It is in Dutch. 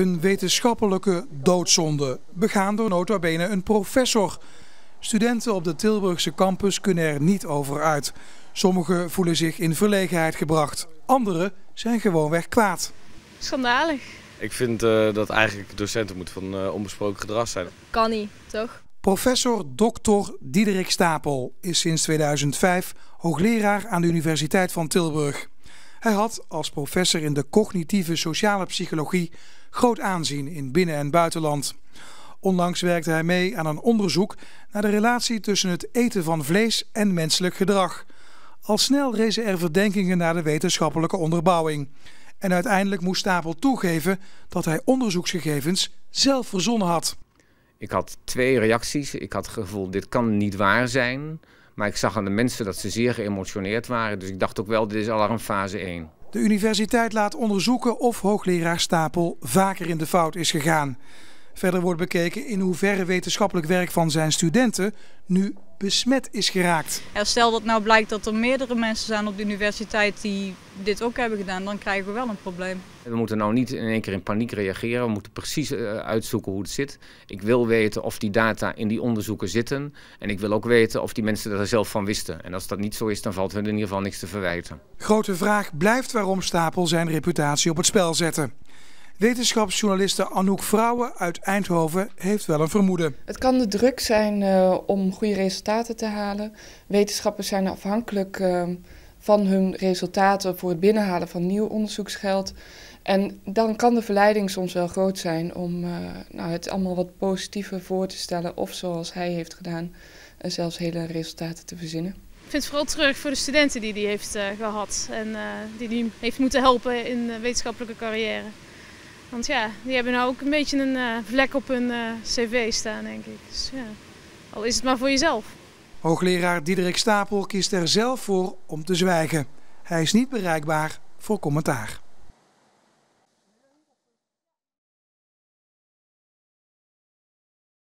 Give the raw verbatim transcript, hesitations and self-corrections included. een wetenschappelijke doodzonde, begaan door nota bene een professor. Studenten op de Tilburgse campus kunnen er niet over uit. Sommigen voelen zich in verlegenheid gebracht, anderen zijn gewoonweg kwaad. Schandalig. Ik vind uh, dat eigenlijk docenten moeten van uh, onbesproken gedrag zijn. Kan niet, toch? Professor doctor Diederik Stapel is sinds tweeduizend vijf hoogleraar aan de Universiteit van Tilburg. Hij had als professor in de cognitieve sociale psychologie groot aanzien in binnen- en buitenland. Onlangs werkte hij mee aan een onderzoek naar de relatie tussen het eten van vlees en menselijk gedrag. Al snel rezen er verdenkingen naar de wetenschappelijke onderbouwing. En uiteindelijk moest Stapel toegeven dat hij onderzoeksgegevens zelf verzonnen had. Ik had twee reacties. Ik had het gevoel, dit kan niet waar zijn. Maar ik zag aan de mensen dat ze zeer geëmotioneerd waren. Dus ik dacht ook wel, dit is alarmfase één. De universiteit laat onderzoeken of hoogleraar Stapel vaker in de fout is gegaan. Verder wordt bekeken in hoeverre wetenschappelijk werk van zijn studenten nu besmet is geraakt. Ja, stel dat nou blijkt dat er meerdere mensen zijn op de universiteit die dit ook hebben gedaan, dan krijgen we wel een probleem. We moeten nou niet in één keer in paniek reageren, we moeten precies uitzoeken hoe het zit. Ik wil weten of die data in die onderzoeken zitten en ik wil ook weten of die mensen er zelf van wisten. En als dat niet zo is, dan valt hun in ieder geval niks te verwijten. Grote vraag blijft waarom Stapel zijn reputatie op het spel zette. Wetenschapsjournaliste Anouk Vrouwen uit Eindhoven heeft wel een vermoeden. Het kan de druk zijn uh, om goede resultaten te halen. Wetenschappers zijn afhankelijk uh, van hun resultaten voor het binnenhalen van nieuw onderzoeksgeld. En dan kan de verleiding soms wel groot zijn om uh, nou, het allemaal wat positiever voor te stellen. Of zoals hij heeft gedaan, uh, zelfs hele resultaten te verzinnen. Ik vind het vooral terug voor de studenten die hij heeft uh, gehad. En uh, die hij heeft moeten helpen in de wetenschappelijke carrière. Want ja, die hebben nou ook een beetje een uh, vlek op hun uh, cv staan, denk ik. Dus ja, al is het maar voor jezelf. Hoogleraar Diederik Stapel kiest er zelf voor om te zwijgen. Hij is niet bereikbaar voor commentaar.